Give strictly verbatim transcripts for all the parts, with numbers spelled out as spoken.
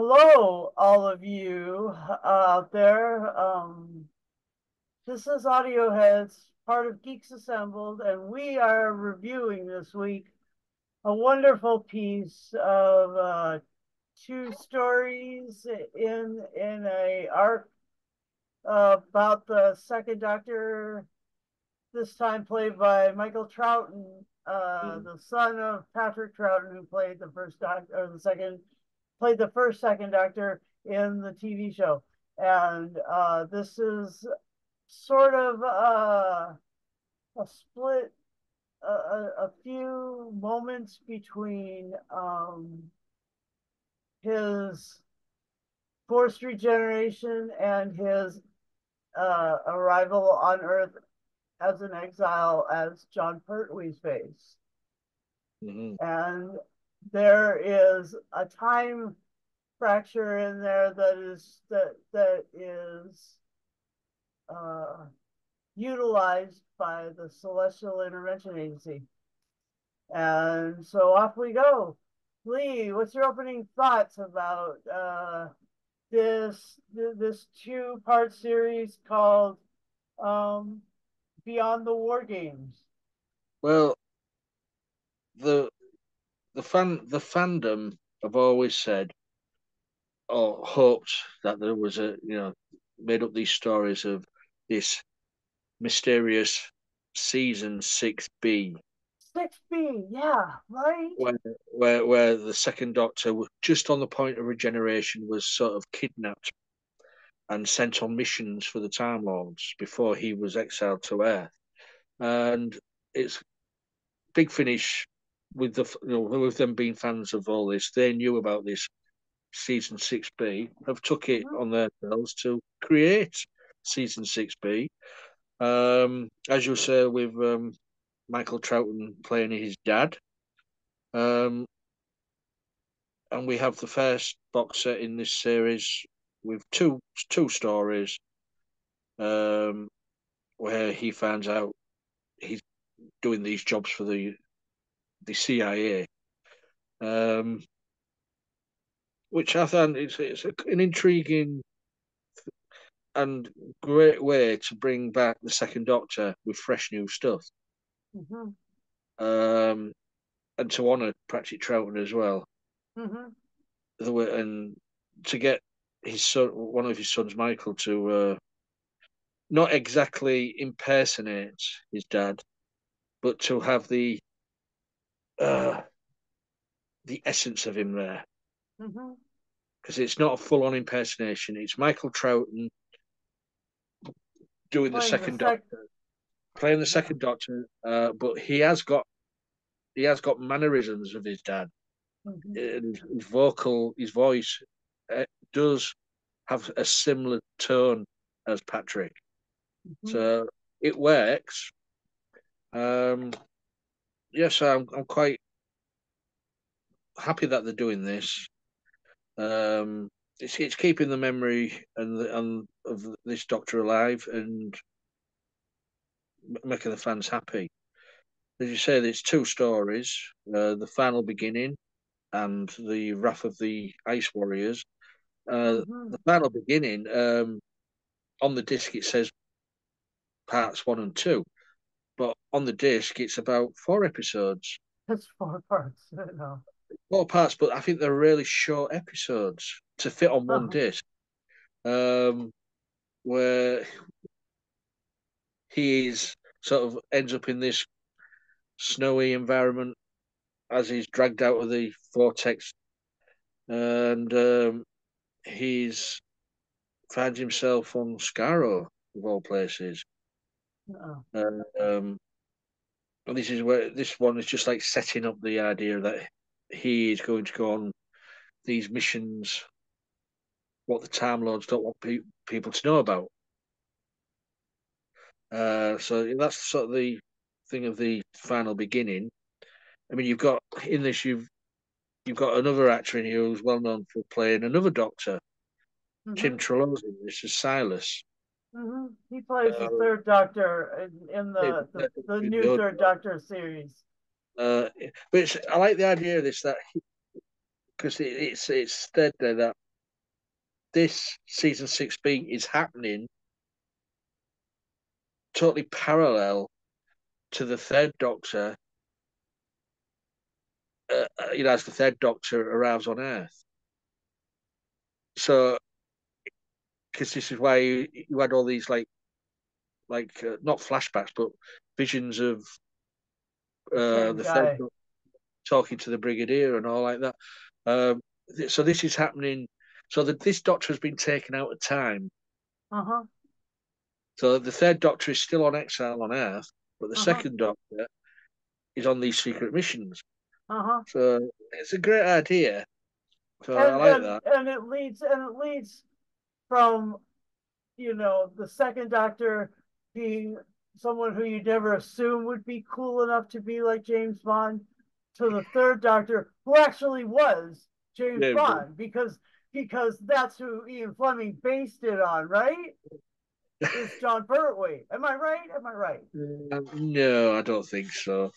Hello, all of you out there. Um, this is Audio Heads, part of Geeks Assembled, and we are reviewing this week a wonderful piece of uh, two stories in in a arc uh, about the Second Doctor, this time played by Michael Troughton, uh, mm-hmm. the son of Patrick Troughton, who played the first Doctor or the second. played the first Second Doctor in the T V show. And uh, this is sort of uh, a split, a, a few moments between um, his forced regeneration and his uh, arrival on Earth as an exile as John Pertwee's face. Mm-hmm. And there is a time fracture in there that is that that is uh, utilized by the Celestial Intervention Agency, and so off we go. Lee, what's your opening thoughts about uh, this this two part series called um, Beyond the War Games? Well, the. The fan, the fandom have always said, or hoped that there was a, you know, made up these stories of this mysterious season six B. six B, yeah, right. Where, where, where the Second Doctor, just on the point of regeneration, was sort of kidnapped and sent on missions for the Time Lords before he was exiled to Earth. And it's Big Finish. With the you know, with them being fans of all this, they knew about this season six B. Have took it on their bills to create season six B. Um, as you say, with um, Michael Troughton playing his dad, um, and we have the first box set in this series with two two stories, um, where he finds out he's doing these jobs for the. The C I A, um, which I think it's, it's an intriguing and great way to bring back the Second Doctor with fresh new stuff, mm-hmm. um, and to honour Patrick Troughton as well, mm-hmm. the way, and to get his son, one of his sons, Michael, to uh, not exactly impersonate his dad, but to have the Uh, the essence of him there, because mm-hmm. it's not a full-on impersonation. It's Michael Troughton doing playing the second the sec- doctor, playing the second doctor, uh, but he has got he has got mannerisms of his dad, mm-hmm. and his vocal, his voice uh, does have a similar tone as Patrick, mm-hmm. so it works. Um. Yes, I'm. I'm quite happy that they're doing this. Um, it's it's keeping the memory and the, and of this Doctor alive and making the fans happy. As you say, there's two stories: uh, the Final Beginning and the Wrath of the Ice Warriors. Uh, mm-hmm. The Final Beginning, um, on the disc it says parts one and two. But on the disc, it's about four episodes. That's four parts, I don't know. Four parts, but I think they're really short episodes to fit on uh-huh. one disc. Um, where he is sort of ends up in this snowy environment as he's dragged out of the vortex, and um, he's finds himself on Skaro of all places. No. Uh, um, and this is where this one is just like setting up the idea that he is going to go on these missions, what the Time Lords don't want pe- people to know about. Uh, so that's sort of the thing of the Final Beginning. I mean, you've got in this you've you've got another actor in here who's well known for playing another Doctor, mm-hmm. Tim Trelosi. This is Silas. Mm-hmm. He plays uh, the Third Doctor in, in the, the, the new the Third Doctor series. Uh, but it's, I like the idea of this, that because it, it's it's Third Day that this season six B is happening totally parallel to the third Doctor, uh, you know, as the third Doctor arrives on Earth. So, because this is why you, you had all these like, like uh, not flashbacks, but visions of uh, the third Doctor talking to the Brigadier and all like that. Um, th so this is happening. So that this Doctor has been taken out of time. Uh-huh. So the third Doctor is still on exile on Earth, but the uh-huh. second Doctor is on these secret missions. Uh-huh. So it's a great idea. So and, I like and, that. And it leads and it leads from, you know, the second Doctor being someone who you'd never assume would be cool enough to be like James Bond, to the third Doctor, who actually was James yeah, Bond, because because that's who Ian Fleming based it on, right? It's John Pertwee. Am I right? Am I right? Um, no, I don't think so.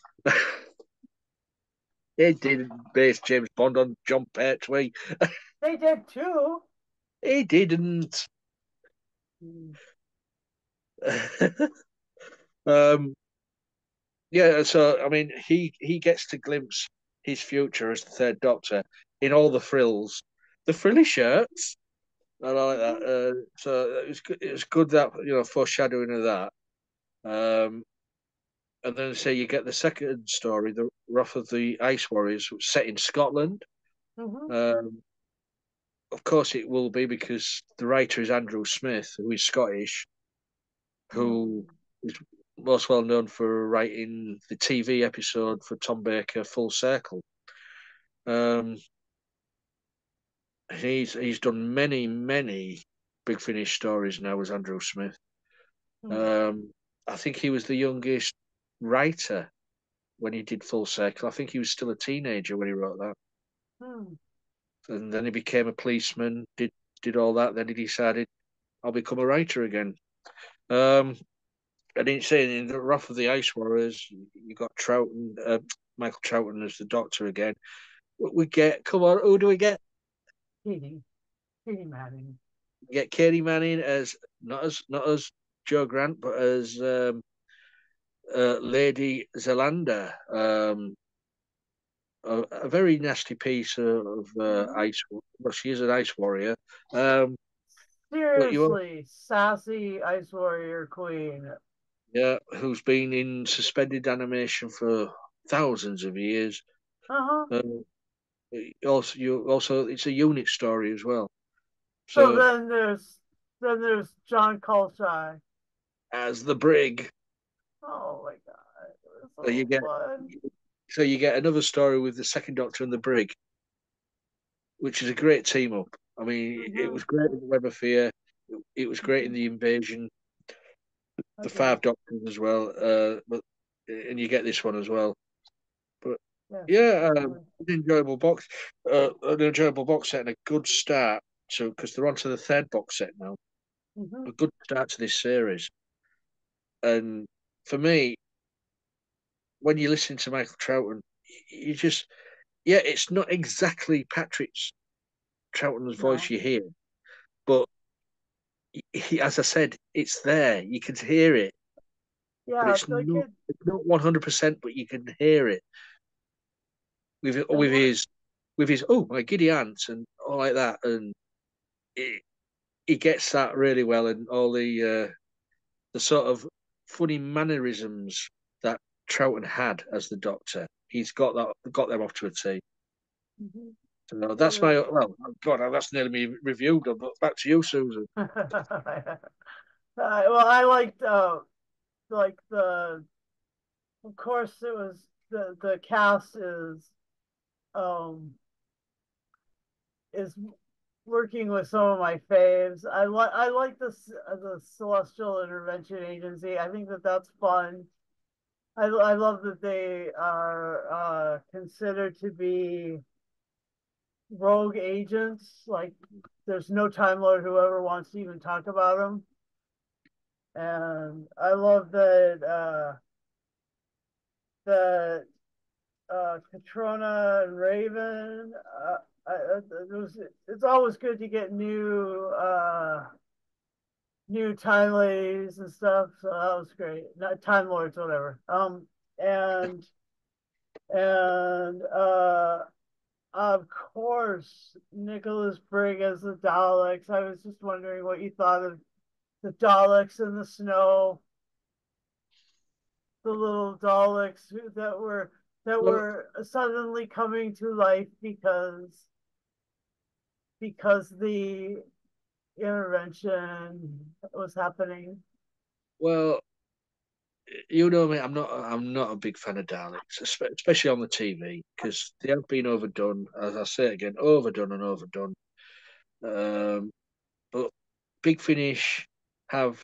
They didn't base James Bond on John Pertwee. They did too. He didn't. um. Yeah, so I mean, he he gets to glimpse his future as the third Doctor in all the frills, the frilly shirts, and all like that. Uh, so it was good, it was good that you know foreshadowing of that. Um, and then say so you get the second story, The Wrath of the Ice Warriors, which is set in Scotland. Mm-hmm. Um, of course, it will be because the writer is Andrew Smith, who is Scottish, who is most well known for writing the T V episode for Tom Baker, Full Circle. Um, he's he's done many many Big Finish stories now as Andrew Smith. Mm. Um, I think he was the youngest writer when he did Full Circle. I think he was still a teenager when he wrote that. Mm. And then he became a policeman. Did did all that. Then he decided, I'll become a writer again. Um. I didn't say in The Wrath of the Ice Warriors, you got Troughton, uh, Michael Troughton as the Doctor again. What we get? Come on, who do we get? Katie, Katie Manning. We get Katie Manning as not as not as Joe Grant, but as um, uh, Lady Zalanda, um, a, a very nasty piece of uh, ice. Well, she is an ice warrior. Um, Seriously, sassy ice warrior queen. Yeah, who's been in suspended animation for thousands of years. Uh-huh. Um, also, you also it's a unit story as well. So, so then there's then there's Jon Culshaw as the Brig. Oh my God! So, so you get fun. so you get another story with the second Doctor and the Brig, which is a great team up. I mean, mm-hmm. it was great in The Web of Fear. It was great in The Invasion. The okay. Five Doctors as well, uh, but and you get this one as well. But yeah, yeah um, an enjoyable box, uh, an enjoyable box set, and a good start. So because they're onto the third box set now, mm-hmm. a good start to this series. And for me, when you listen to Michael Troughton, you just yeah, it's not exactly Patrick's Troughton's voice no. you hear, but. He, as I said, it's there. You can hear it. Yeah, but it's so not, could... it's not one hundred percent, but you can hear it with so with nice. his with his oh my giddy aunt and all like that, and it, he gets that really well, and all the uh, the sort of funny mannerisms that Troughton had as the Doctor. He's got that got them off to a tee. Mm-hmm. No, that's my well. God, that's nearly me reviewed. But back to you, Susan. uh, well, I liked, uh, like the. Of course, it was the the cast is, um. Is working with some of my faves. I like I like this uh, the Celestial Intervention Agency. I think that that's fun. I I love that they are uh, considered to be. Rogue agents, like there's no Time Lord who ever wants to even talk about them, and I love that uh, that uh, Katrona and Raven. Uh, I, it was, it's always good to get new uh, new Time Ladies and stuff. So that was great. Not Time Lords, whatever. Um, and and uh, of course, Nicholas Briggs as the Daleks. I was just wondering what you thought of the Daleks in the snow. The little Daleks who, that were that were suddenly coming to life because because the intervention was happening. Well, you know me, I'm not I'm not a big fan of Daleks, especially on the T V, because they have been overdone. As I say again, overdone and overdone. Um, but Big Finish have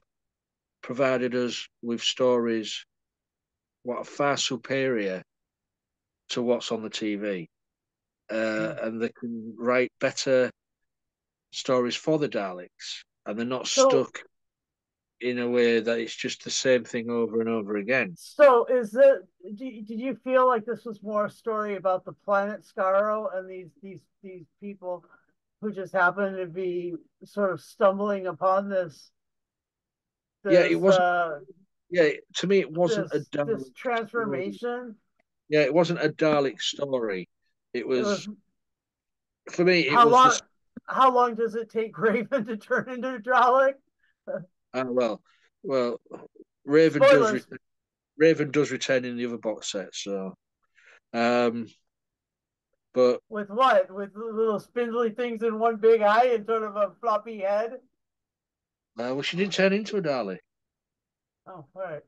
provided us with stories what are far superior to what's on the T V, uh, mm. and they can write better stories for the Daleks, and they're not so, stuck in a way that it's just the same thing over and over again. So is it, did you feel like this was more a story about the planet Skaro and these, these, these people who just happen to be sort of stumbling upon this? this yeah, it wasn't. Uh, yeah, to me, it wasn't this, a Dalek this transformation. Story. Yeah, it wasn't a Dalek story. It was, it was for me. It how was long? The... How long does it take Raven to turn into a Dalek? Ah, well, well, Raven Spoilers. does. Re Raven does return in the other box set. So, um, but with what? With little spindly things and one big eye and sort of a floppy head. Uh, well, she didn't turn into a Dalek. Oh, all right.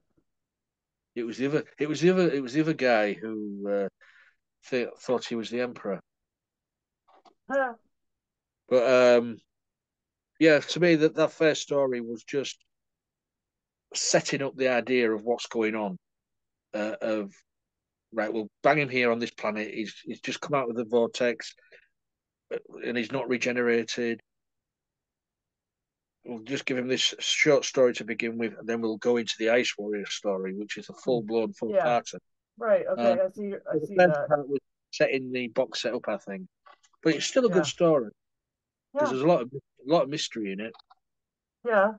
It was the other. It was the other. It was the other guy who uh, th thought he was the emperor. Huh. But um, yeah, to me, that that first story was just setting up the idea of what's going on. Uh, of right, we'll bang him here on this planet. He's he's just come out of the vortex, and he's not regenerated. We'll just give him this short story to begin with, and then we'll go into the Ice Warrior story, which is a full-blown, full-parter. Yeah. Right, okay, um, I see, I see that. Part was setting the box set up, I think. But it's still a yeah. good story, because yeah. there's a lot, of, a lot of mystery in it. Yeah.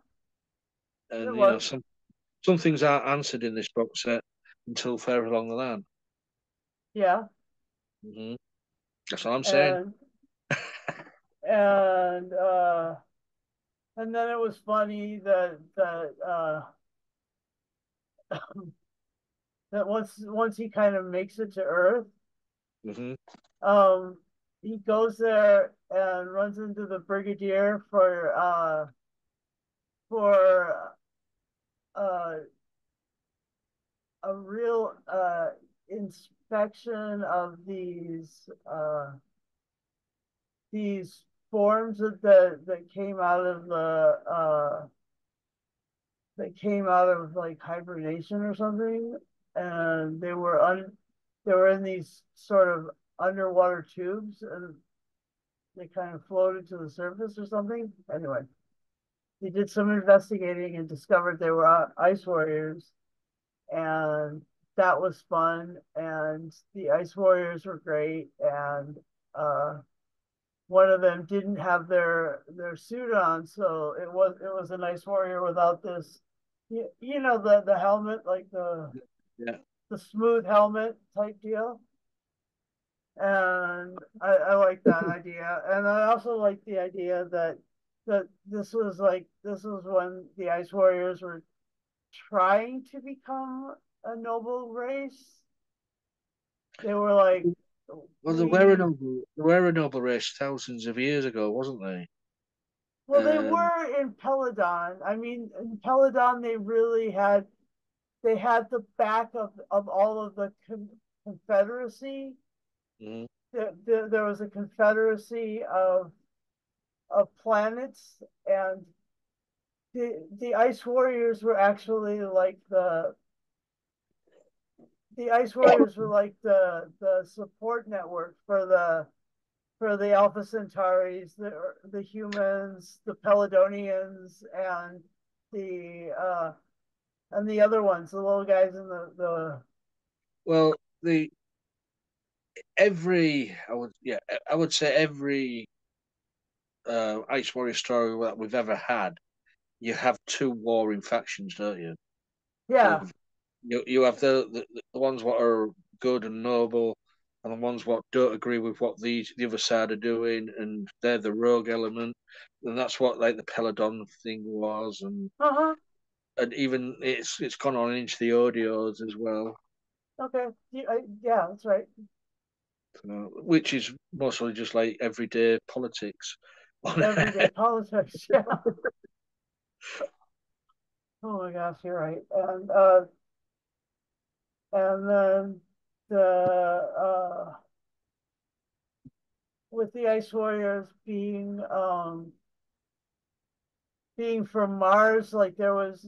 And, it you was. know, some, some things aren't answered in this box set until further along the line. Yeah. Mm-hmm. That's all I'm saying. And... and uh... And then it was funny that that uh, that once once he kind of makes it to Earth, mm-hmm. um, he goes there and runs into the Brigadier for uh, for uh, a real uh, inspection of these uh, these. forms that, that that came out of the uh, that came out of like hibernation or something, and they were un they were in these sort of underwater tubes, and they kind of floated to the surface or something. Anyway, they did some investigating and discovered they were Ice Warriors, and that was fun. And the Ice Warriors were great, and uh, one of them didn't have their their suit on, so it was it was an Ice Warrior without this, you, you know, the the helmet, like the yeah. the smooth helmet type deal. And I, I like that idea, and I also like the idea that that this was like this was when the Ice Warriors were trying to become a noble race. They were like. Well, they were, a noble, they were a noble race thousands of years ago, wasn't they? Well, they um, were in Peladon. I mean, in Peladon, they really had, they had the back of, of all of the Confederacy. Mm-hmm. there, there, there was a Confederacy of of planets, and the the Ice Warriors were actually like the. The Ice Warriors were like the the support network for the for the Alpha Centauris, the the humans, the Peladonians, and the uh, and the other ones, the little guys in the the. Well, the every I would yeah I would say every uh, Ice Warrior story that we've ever had, you have two warring factions, don't you? Yeah. You you have the, the the ones that are good and noble, and the ones what don't agree with what these the other side are doing, and they're the rogue element, and that's what like the Peladon thing was, and uh-huh. and even it's it's gone on into the Audios as well. Okay, yeah, that's right. So, which is mostly just like everyday politics. Everyday politics, yeah. Oh my gosh, you're right, and uh, and then the uh, with the Ice Warriors being um being from Mars, like there was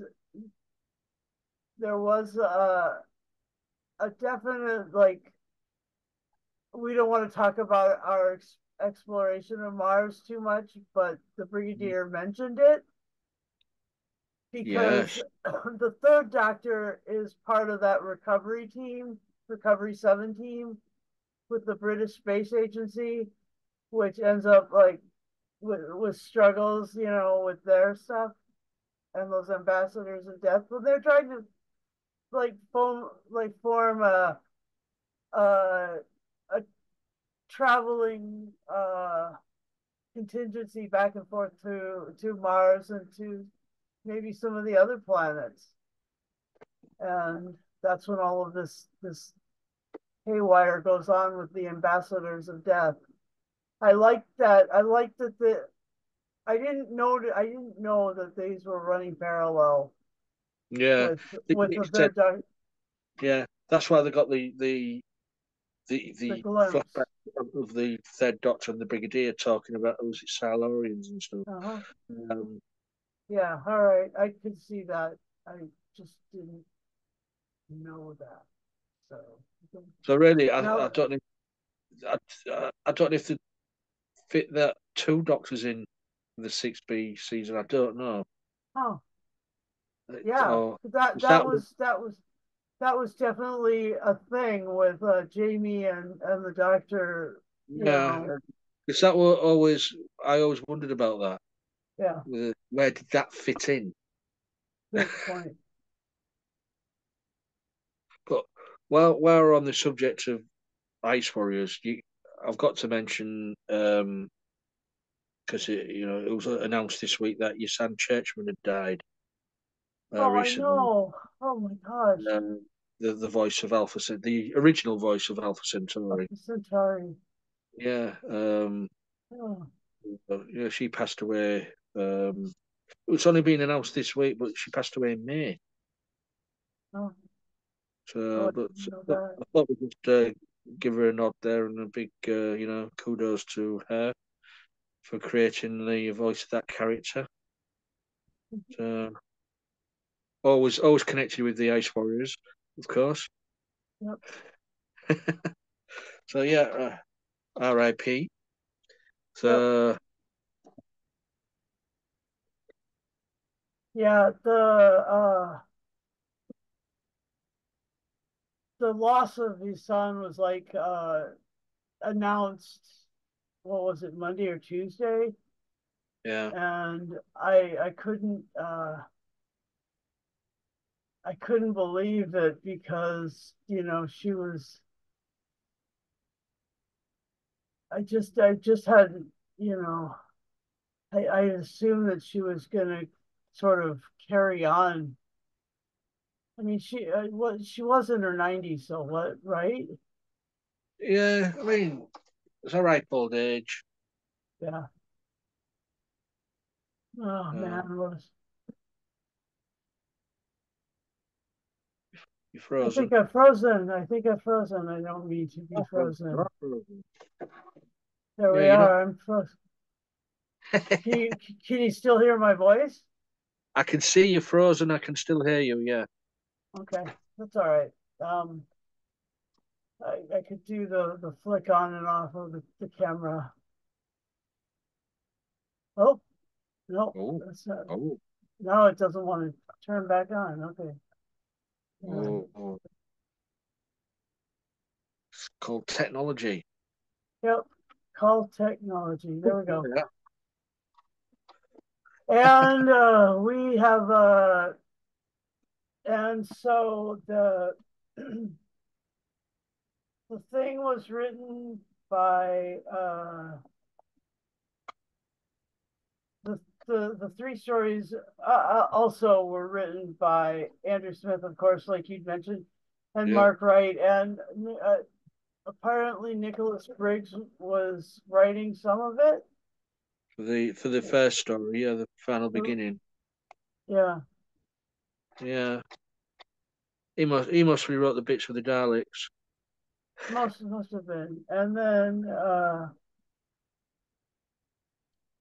there was a a definite like we don't want to talk about our ex exploration of Mars too much, but the Brigadier mm-hmm. mentioned it. Because yes. the third Doctor is part of that recovery team, Recovery seven team, with the British Space Agency, which ends up like with, with struggles, you know, with their stuff and those ambassadors of death. But they're trying to like form like form a a, a traveling uh, contingency back and forth to to Mars and to maybe some of the other planets, and that's when all of this this haywire goes on with the ambassadors of death. I like that. I like that the I didn't know I didn't know that these were running parallel. Yeah, with, with the third dark... yeah, that's why they got the the the the, the flashback of the third Doctor and the Brigadier talking about oh, was it Silurians and stuff. Uh-huh. Um, Yeah, all right. I could see that. I just didn't know that. So, so really, I, now, I don't know. I, I don't know if they fit that two Doctors in the six B season. I don't know. Oh, yeah. So, that that, that was, was that was that was definitely a thing with uh, Jamie and and the Doctor. Yeah, because that was always I always wondered about that. Yeah. Where did that fit in? Good point. But while, while we're on the subject of Ice Warriors, you, I've got to mention, because um, you know it was announced this week that Ysanne Churchman had died uh, oh, recently. Oh, I know. Oh, my gosh. Um, the, the voice of Alpha Centauri, the original voice of Alpha Centauri. Alpha Centauri. Yeah. Um, oh. Yeah, she passed away. Um, it's only been announced this week, but she passed away in May. Oh. So, but I thought we could uh, give her a nod there and a big, uh, you know, kudos to her for creating the voice of that character. So, always, always connected with the Ice Warriors, of course. Yep. So yeah, uh, R I P. So yeah, the uh the loss of Ysanne was like uh announced, what was it, Monday or Tuesday? Yeah. And I I couldn't uh I couldn't believe it because, you know, she was I just, I just had, you know, I, I assumed that she was going to sort of carry on. I mean, she uh, was, she was in her nineties, so what, right? Yeah, I mean, it's all right, old age. Yeah. Oh uh, man, what is... You're frozen. I think I'm frozen. I think I'm frozen. I don't mean to be frozen. There yeah, we are. Not... I'm frozen. Can you, can you still hear my voice? I can see you frozen. I can still hear you. Yeah. Okay, that's all right. Um, I I could do the the flick on and off of the, the camera. Oh no, oh. That's not... oh. No, it doesn't want to turn back on. Okay. Oh, oh. called Technology. Yep, called Technology. There we go. Yeah. And uh, we have, uh, and so the the thing was written by uh, the, the the three stories uh, also were written by Andrew Smith, of course, like you'd mentioned, and yeah. Mark Wright, and uh, apparently Nicholas Briggs was writing some of it. For the for the first story, yeah, the final beginning. Yeah. Yeah. He must he must rewrote the bits for the Daleks. Must must have been. And then uh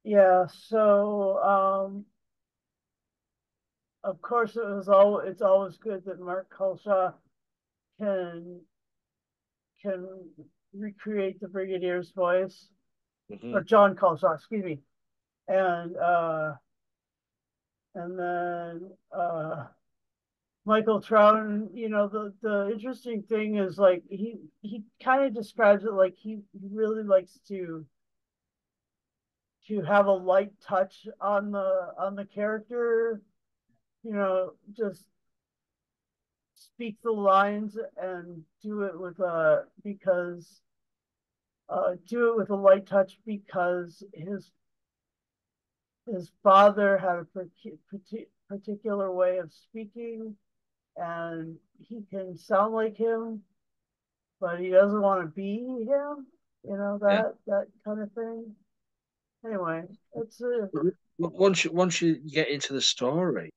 yeah, so um of course it was all it's always good that Mark Culshaw can can recreate the Brigadier's voice. Mm-hmm. Or Jon Culshaw, excuse me, and uh, and then uh, Michael Troughton. You know, the the interesting thing is, like, he he kind of describes it like he really likes to to have a light touch on the on the character. You know, just speak the lines and do it with a because. Uh, do it with a light touch because his his father had a partic particular way of speaking, and he can sound like him, but he doesn't want to be him. You know, that yeah. that kind of thing. Anyway, it's a once you once you get into the story,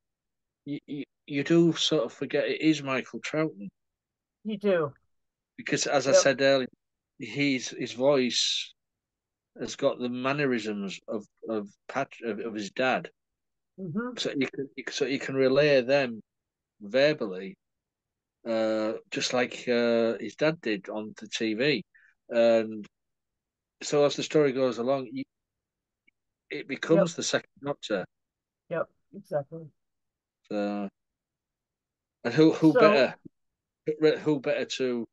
you you, you do sort of forget it is Michael Troughton. You do, because as yep. I said earlier. His his voice has got the mannerisms of of Pat of, of his dad, mm-hmm. so you can so you can relay them verbally, uh, just like uh, his dad did on the T V, and so as the story goes along, you, it becomes yep. the Second Doctor. Yep, exactly. So, and who who so... better who better to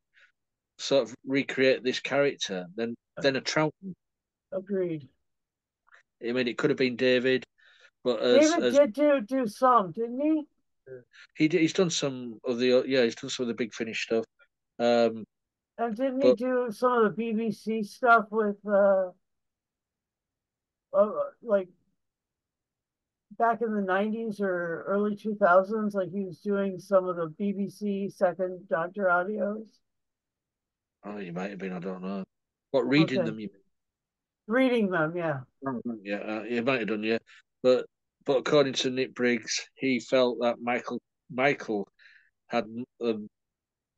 sort of recreate this character than than a Troughton. Agreed. I mean, it could have been David, but as, David as, did do, do some, didn't he? He did, he's done some of the yeah he's done some of the Big Finish stuff. Um, and didn't but, he do some of the B B C stuff with uh, uh like back in the nineties or early two thousands? Like he was doing some of the B B C Second Doctor audios. Oh, you might have been. I don't know. What reading okay. them? You mean? Reading them, yeah. Yeah, uh, you might have done, yeah. But but according to Nick Briggs, he felt that Michael Michael had um,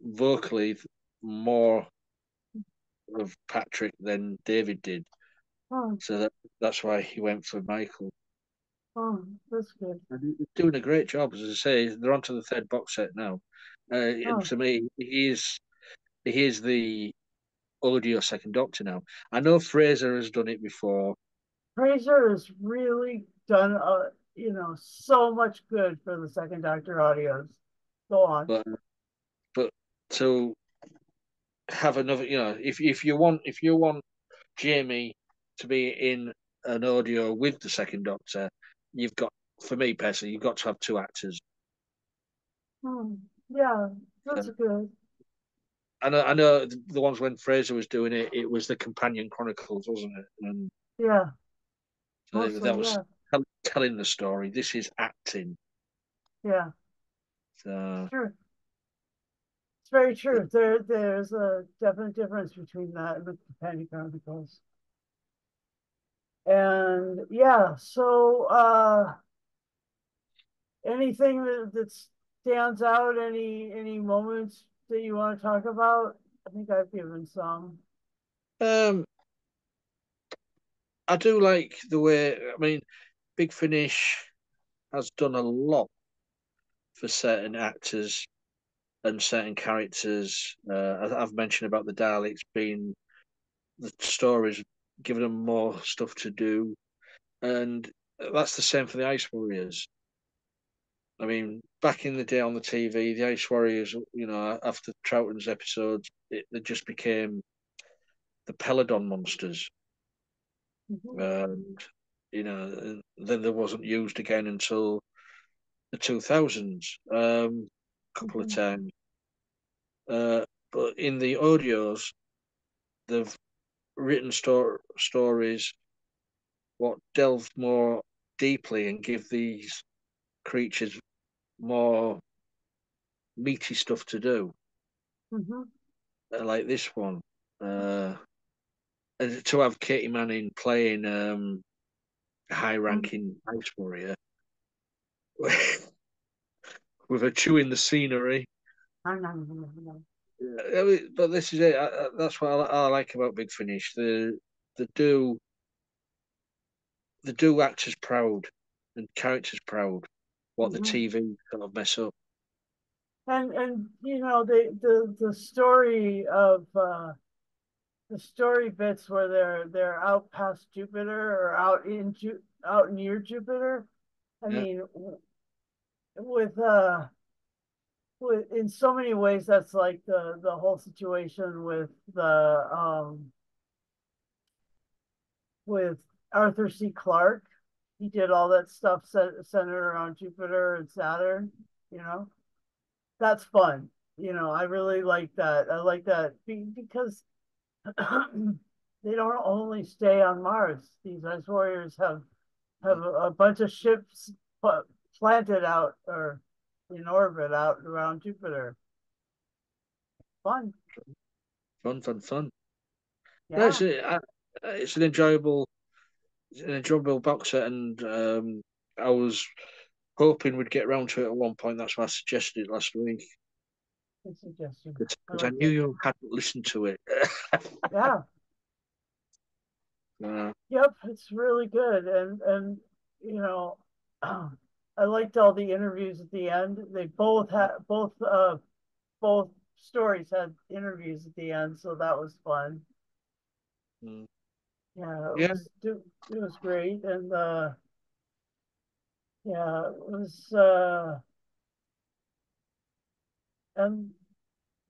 vocally more of Patrick than David did. Oh. So that that's why he went for Michael. Oh, that's good. And he's doing a great job, as I say. They're onto the third box set now. Uh, oh. And to me, he is. He is the audio Second Doctor now. I know Fraser has done it before. Fraser has really done, a, you know, so much good for the Second Doctor audios. Go on. But, but to have another, you know, if if you want, if you want Jamie to be in an audio with the Second Doctor, you've got, for me personally, you've got to have two actors. Hmm. Yeah, that's um, good. I know, I know the ones when Fraser was doing it, it was the Companion Chronicles, wasn't it? And yeah. So also, that was yeah. tell, telling the story. This is acting. Yeah. So. True. It's very true. There, there's a definite difference between that and the Companion Chronicles. And yeah, so uh, anything that, that stands out, any any moments that you want to talk about? I think I've given some. Um, I do like the way, I mean, Big Finish has done a lot for certain actors and certain characters. Uh, I've mentioned about the Daleks being the stories, giving them more stuff to do. And that's the same for the Ice Warriors. I mean, back in the day on the T V, the Ice Warriors, you know, after Troughton's episodes, it, they just became the Peladon monsters. Mm-hmm. And, you know, then they wasn't used again until the two thousands, um, a couple mm-hmm. of times. Uh, but in the audios, they've written sto- stories what delve more deeply and give these creatures more meaty stuff to do. Mm-hmm. Uh, like this one. Uh, and to have Katie Manning playing um, a high-ranking mm-hmm. Ice Warrior with her chewing the scenery. Yeah, I mean, but this is it. I, I, that's what I, I like about Big Finish. They they do they do actors proud and characters proud. What mm-hmm. the T V kind of mess up. And and you know the the, the story of uh, the story bits where they're they're out past Jupiter or out in Ju- out near Jupiter. I yeah. mean, with uh. in so many ways, that's like the, the whole situation with the um, with Arthur C. Clarke. He did all that stuff set, centered around Jupiter and Saturn. You know, that's fun. You know, I really like that. I like that because they don't only stay on Mars. These Ice Warriors have have a, a bunch of ships planted out or in orbit out around Jupiter. Fun. Fun, fun, fun. Yeah. No, it's, a, it's an enjoyable it's an enjoyable box set, and um, I was hoping we'd get around to it at one point. That's why I suggested it last week. Good suggestion. Because I, like I knew it. You hadn't listened to it. yeah. Uh, yep, it's really good. And, and you know... I liked all the interviews at the end. They both had both uh both stories had interviews at the end, so that was fun. Mm. Yeah, it, yeah. Was, it was great, and uh, yeah, it was uh, and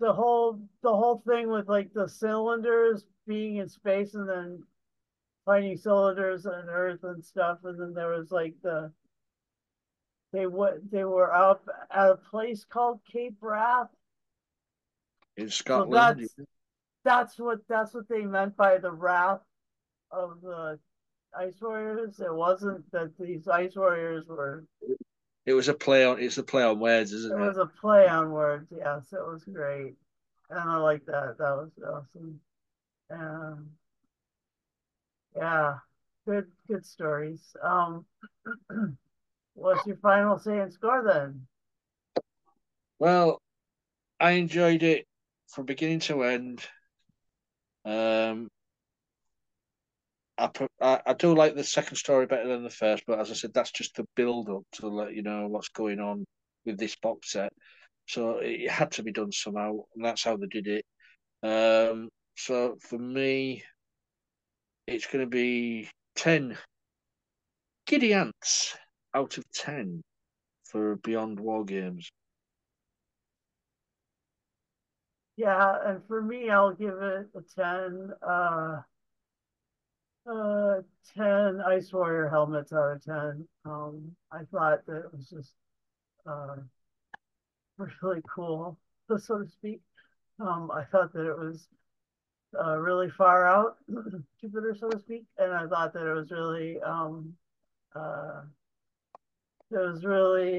the whole the whole thing with like the cylinders being in space and then finding cylinders on Earth and stuff, and then there was like the They were they were up at a place called Cape Wrath in Scotland. So that's, that's what that's what they meant by the wrath of the Ice Warriors. It wasn't that these Ice Warriors were. It was a play on. It's a play on words, isn't it? It was a play on words. Yes, it was great, and I like that. That was awesome. Um, yeah, good good stories. Um. What's your final say and score then? Well, I enjoyed it from beginning to end. Um, I, I I do like the second story better than the first, but as I said, that's just the build up to let you know what's going on with this box set. So it had to be done somehow, and that's how they did it. Um, so for me, it's going to be ten giddy ants out of ten for Beyond War Games. Yeah, and for me, I'll give it a ten. Uh, uh, ten Ice Warrior helmets out of ten. Um, I thought that it was just uh, really cool, so to speak. Um, I thought that it was uh, really far out, Jupiter, so to speak, and I thought that it was really... Um, uh, It was really,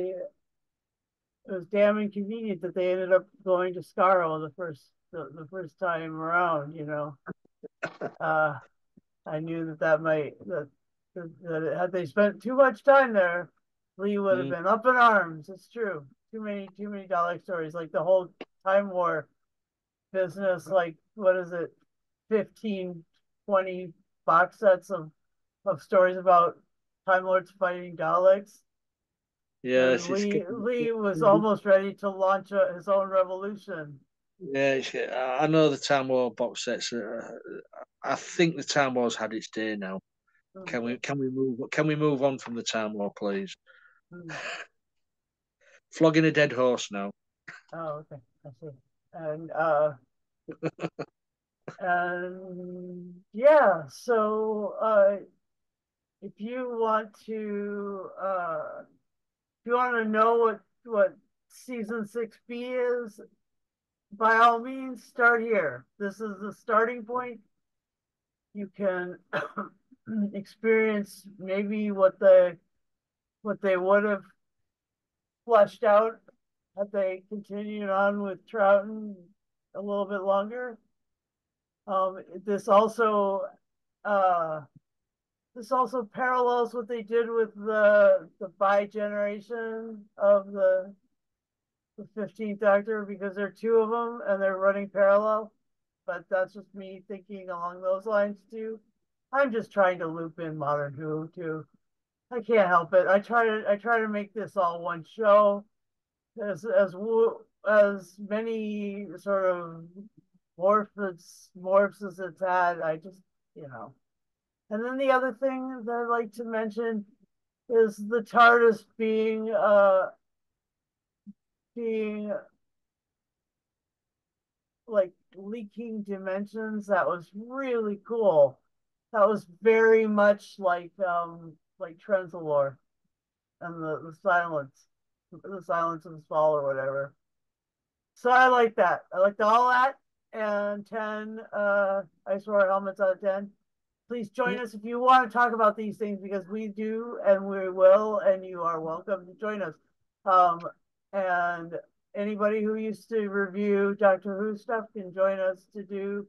it was damn inconvenient that they ended up going to Skaro the first the, the first time around. You know, uh, I knew that that might that, that, that had they spent too much time there, Lee would have mm. been up in arms. It's true. Too many too many Dalek stories, like the whole Time War business. Like what is it, fifteen, twenty box sets of of stories about Time Lords fighting Daleks. Yeah, Lee, Lee was almost ready to launch a, his own revolution. Yeah, I know the Time War box sets. Uh, I think the Time War's had its day now. Mm-hmm. Can we can we move can we move on from the Time War, please? Mm-hmm. flogging a dead horse now. Oh, okay. I see. And uh, and yeah, so uh, if you want to, uh, if you want to know what what season six B is, by all means, start here. This is the starting point. You can experience maybe what the what they would have fleshed out had they continued on with Troughton a little bit longer. Um, this also uh, this also parallels what they did with the the bi generation of the the fifteenth Doctor, because there are two of them and they're running parallel. But that's just me thinking along those lines too. I'm just trying to loop in Modern Who too. I can't help it. I try to I try to make this all one show. As as as many sort of morphs morphs as it's had, I just you know. And then the other thing that I'd like to mention is the TARDIS being uh being like leaking dimensions. That was really cool. That was very much like um like Trenzalore and the, the silence. The Silence of the Fall or whatever. So I like that. I liked all that. And ten uh Ice Warrior helmets out of ten. Please join yeah. us if you want to talk about these things, because we do and we will, and you are welcome to join us. Um and anybody who used to review Doctor Who stuff can join us to do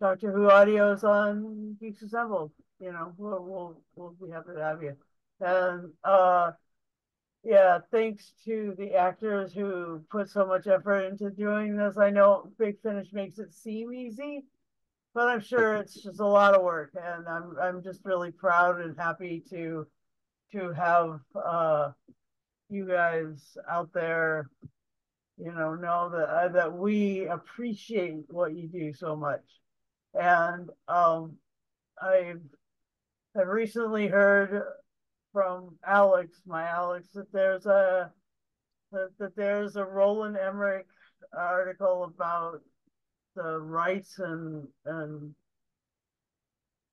Doctor Who audios on Geeks Assembled. You know, we'll we'll we'll be happy to have you. And uh yeah, thanks to the actors who put so much effort into doing this. I know Big Finish makes it seem easy, but I'm sure it's just a lot of work. And I'm I'm just really proud and happy to to have uh, you guys out there, you know, know that uh, that we appreciate what you do so much. And um, I've I've recently heard from Alex, my Alex, that there's a that, that there's a Roland Emmerich article about the rights and and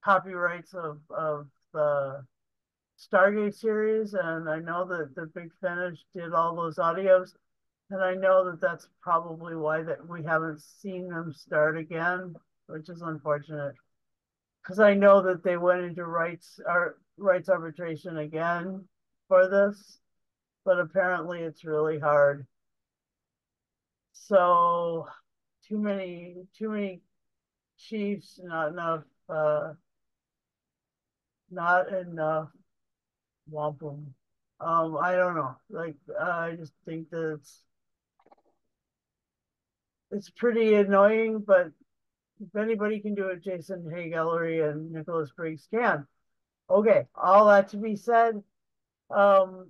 copyrights of of the Stargate series, and I know that the Big Finish did all those audios, and I know that that's probably why that we haven't seen them start again, which is unfortunate, because I know that they went into rights or rights arbitration again for this, but apparently it's really hard. So too many too many chiefs, not enough uh not enough wampum. um I don't know, like uh, I just think that it's it's pretty annoying, but if anybody can do it, Jason Hay Gallery and Nicholas Briggs can. Okay, all that to be said, um,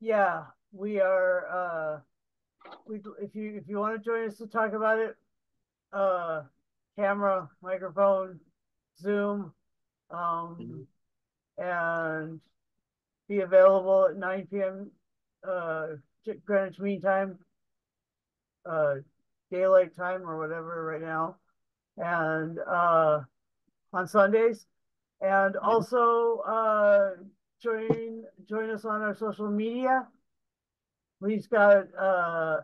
yeah, we are. Uh, we if you if you want to join us to talk about it, uh, camera, microphone, Zoom, um, mm-hmm. and be available at nine P M Uh, Greenwich Mean Time, uh, daylight time or whatever right now, and uh, on Sundays. And also uh, join join us on our social media. We've got uh,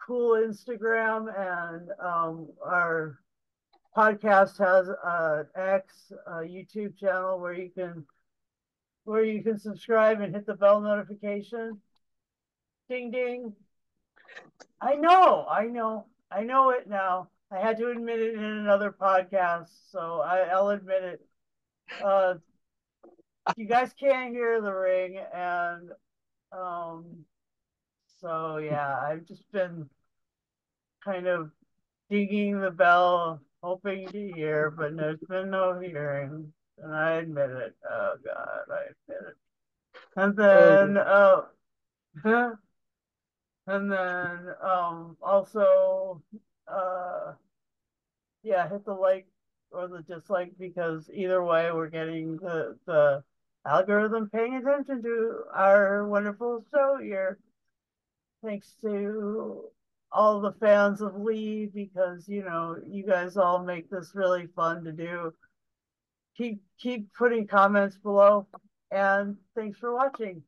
cool Instagram, and um, our podcast has an X uh, YouTube channel where you can where you can subscribe and hit the bell notification. Ding ding! I know, I know, I know it now. I had to admit it in another podcast, so I, I'll admit it. Uh, you guys can't hear the ring, and um, so yeah, I've just been kind of digging the bell, hoping to hear, but there's been no hearing, and I admit it. Oh God, I admit it. And then, oh, uh, and then um, also, uh, yeah, hit the like or the dislike, because either way we're getting the the algorithm paying attention to our wonderful show here. Thanks to all the fans of Lee, because, you know, you guys all make this really fun to do. Keep, keep putting comments below, and thanks for watching.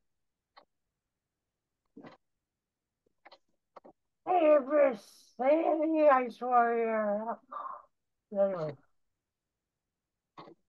Hey, Bruce, say the Ice Warrior. Anyway.